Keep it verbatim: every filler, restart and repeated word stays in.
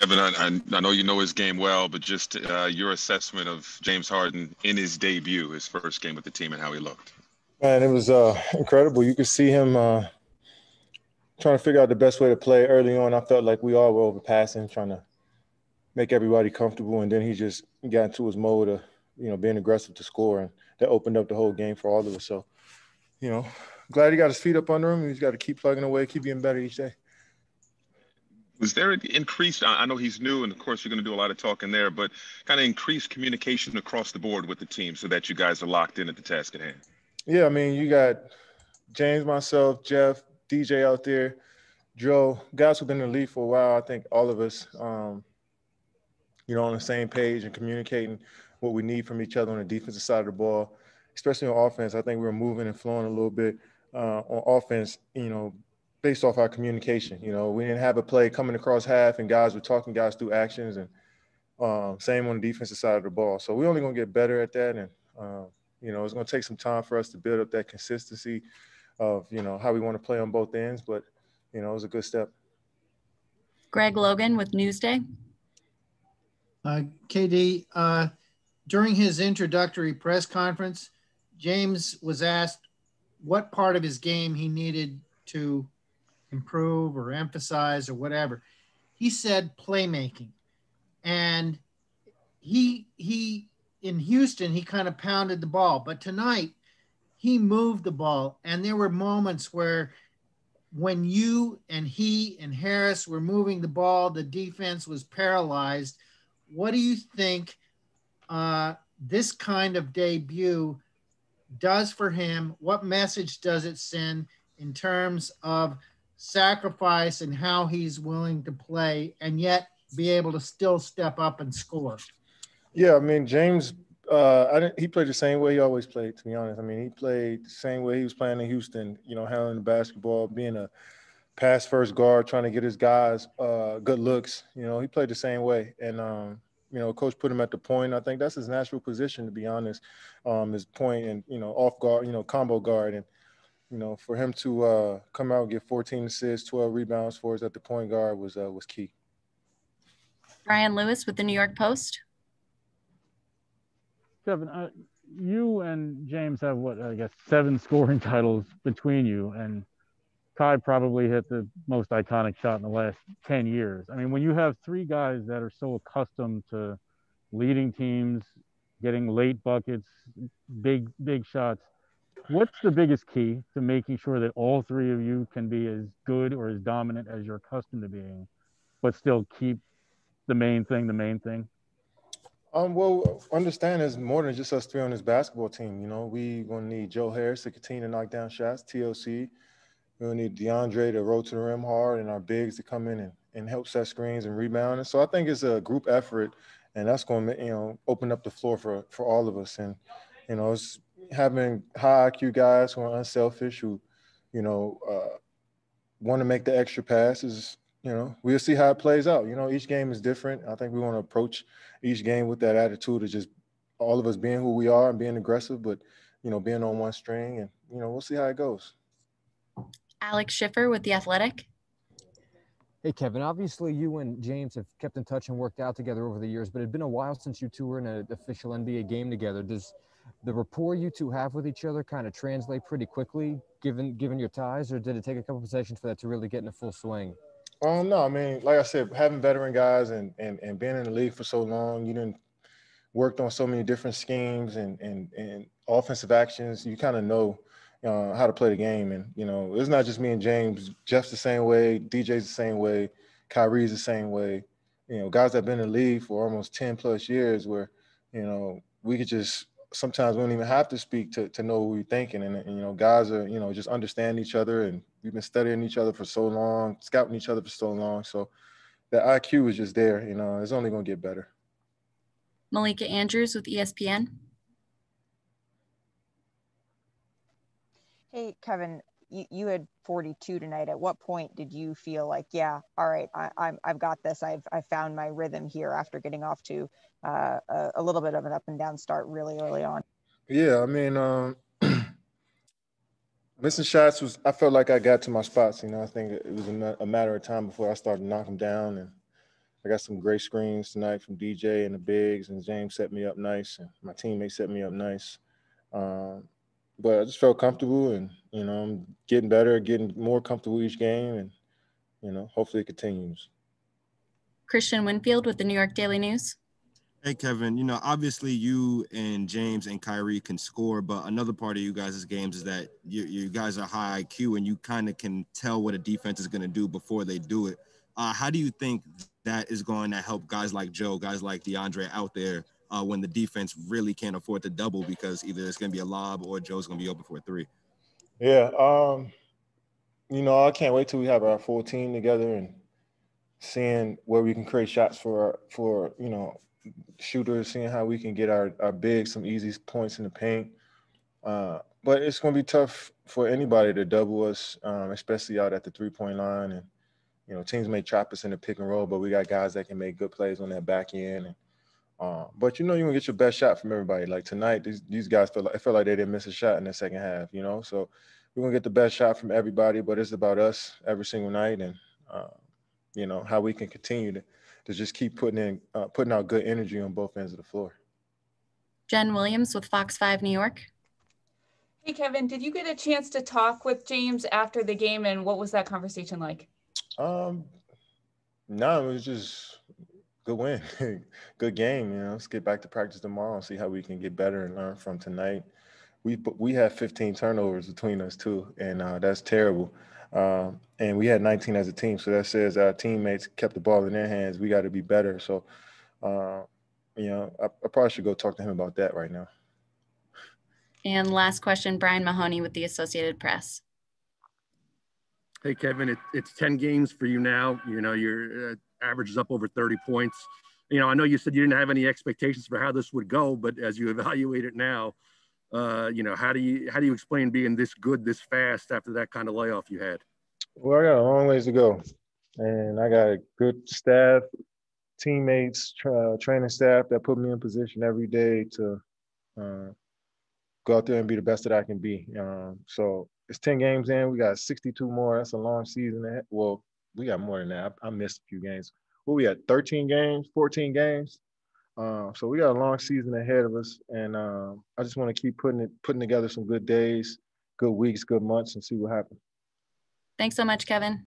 Kevin, I, I know you know his game well, but just uh, your assessment of James Harden in his debut, his first game with the team, and how he looked. Man, it was uh, incredible. You could see him uh, trying to figure out the best way to play early on. I felt like we all were overpassing, trying to make everybody comfortable, and then he just got into his mode of, you know, being aggressive to score, and that opened up the whole game for all of us. So, you know, glad he got his feet up under him. He's got to keep plugging away, keep getting better each day. Was there an increased, I know he's new, and of course you're going to do a lot of talking there, but kind of increased communication across the board with the team so that you guys are locked in at the task at hand? Yeah, I mean, you got James, myself, Jeff, D J out there, Joe, guys who've been in the league for a while. I think all of us, um, you know, on the same page and communicating what we need from each other on the defensive side of the ball, especially on offense. I think we were moving and flowing a little bit uh, on offense, you know, based off our communication. You know, we didn't have a play coming across half and guys were talking guys through actions, and um, same on the defensive side of the ball. So we're only going to get better at that. And, um, you know, it's going to take some time for us to build up that consistency of, you know, how we want to play on both ends. But, you know, it was a good step. Greg Logan with Newsday. Uh, K D, uh, during his introductory press conference, James was asked what part of his game he needed to improve or emphasize or whatever. He said playmaking. And he, he in Houston, he kind of pounded the ball. But tonight, he moved the ball. And there were moments where when you and he and Harris were moving the ball, the defense was paralyzed. What do you think uh, this kind of debut does for him? What message does it send in terms of sacrifice and how he's willing to play and yet be able to still step up and score? Yeah, I mean, James, uh, I didn't, he played the same way he always played, to be honest. I mean, he played the same way he was playing in Houston, you know, handling the basketball, being a pass-first guard, trying to get his guys uh, good looks. You know, he played the same way. And, um, you know, coach put him at the point. I think that's his natural position, to be honest, um, his point and, you know, off guard, you know, combo guard. And, you know, for him to uh, come out and get fourteen assists, twelve rebounds for us at the point guard was, uh, was key. Brian Lewis with the New York Post. Kevin, uh, you and James have, what, I guess, seven scoring titles between you, and Kai probably hit the most iconic shot in the last ten years. I mean, when you have three guys that are so accustomed to leading teams, getting late buckets, big, big shots, what's the biggest key to making sure that all three of you can be as good or as dominant as you're accustomed to being, but still keep the main thing the main thing? Um, well, understand it's more than just us three on this basketball team. You know, we're going to need Joe Harris to continue to knock down shots, T L C. We'll need DeAndre to roll to the rim hard and our bigs to come in and, and help set screens and rebound. And so I think it's a group effort, and that's going to, you know, open up the floor for, for all of us. And, you know, it's having high I Q guys who are unselfish, who, you know, uh, want to make the extra passes. You know, we'll see how it plays out. You know, each game is different. I think we want to approach each game with that attitude of just all of us being who we are and being aggressive, but, you know, being on one string. And, you know, we'll see how it goes. Alex Schiffer with The Athletic. Hey, Kevin, obviously you and James have kept in touch and worked out together over the years, but it had been a while since you two were in an official N B A game together. Does the rapport you two have with each other kind of translate pretty quickly, given given your ties, or did it take a couple of possessions for that to really get in a full swing? Um, no, I mean, like I said, having veteran guys and, and, and being in the league for so long, you didn't worked on so many different schemes and, and, and offensive actions, you kind of know Uh, how to play the game. And, you know, it's not just me and James. Jeff's the same way, D J's the same way, Kyrie's the same way. You know, guys that have been in the league for almost ten plus years where, you know, we could just, sometimes we don't even have to speak to, to know what we're thinking. And, and, you know, guys are, you know, just understand each other, and we've been studying each other for so long, scouting each other for so long. So the I Q is just there, you know, it's only going to get better. Malika Andrews with E S P N. Hey, Kevin, you, you had forty-two tonight. At what point did you feel like, yeah, all right, I, I'm, I've got this. I've, I've found my rhythm here after getting off to uh, a, a little bit of an up and down start really early on? Yeah, I mean, um, missing shots was, I felt like I got to my spots. You know, I think it was a matter of time before I started knocking them down. And, I got some great screens tonight from D J and the bigs, and James set me up nice, and my teammates set me up nice. Um, but I just felt comfortable, and, you know, I'm getting better, getting more comfortable each game, and, you know, hopefully it continues. Christian Winfield with the New York Daily News. Hey, Kevin, you know, obviously you and James and Kyrie can score, but another part of you guys' games is that you, you guys are high I Q and you kind of can tell what a defense is going to do before they do it. Uh, how do you think that is going to help guys like Joe, guys like DeAndre out there uh, when the defense really can't afford to double because either it's going to be a lob or Joe's going to be open for a three? Yeah, um, you know, I can't wait till we have our full team together and seeing where we can create shots for, for you know, shooters, seeing how we can get our, our big some easy points in the paint. Uh, but it's going to be tough for anybody to double us, um, especially out at the three-point line. And, you know, teams may trap us in the pick and roll, but we got guys that can make good plays on that back end. And, uh, but, you know, you're going to get your best shot from everybody. Like tonight, these, these guys felt like, it felt like they didn't miss a shot in the second half, you know. So we're going to get the best shot from everybody, but it's about us every single night and, uh, you know, how we can continue to to just keep putting in, uh, putting out good energy on both ends of the floor. Jen Williams with Fox five New York. Hey, Kevin, did you get a chance to talk with James after the game, and what was that conversation like? Um, no, it was just good win, good game. You know, let's get back to practice tomorrow and see how we can get better and learn from tonight. We we have fifteen turnovers between us too, and uh, that's terrible. Um, and we had nineteen as a team, so that says our teammates kept the ball in their hands. We got to be better. So, uh, you know, I, I probably should go talk to him about that right now. And last question, Brian Mahoney with the Associated Press. Hey, Kevin, it, it's ten games for you now. You know, your uh, average is up over thirty points. You know, I know you said you didn't have any expectations for how this would go, but as you evaluate it now, Uh, you know, how do you how do you explain being this good this fast after that kind of layoff you had? Well, I got a long ways to go, and I got a good staff, teammates, tra training staff that put me in position every day to uh, go out there and be the best that I can be. Um, so it's ten games in. We got sixty-two more. That's a long season. Well, we got more than that. I, I missed a few games. Well, we had thirteen games, fourteen games. Uh, so we got a long season ahead of us, and uh, I just want to keep putting it, putting together some good days, good weeks, good months, and see what happens. Thanks so much, Kevin.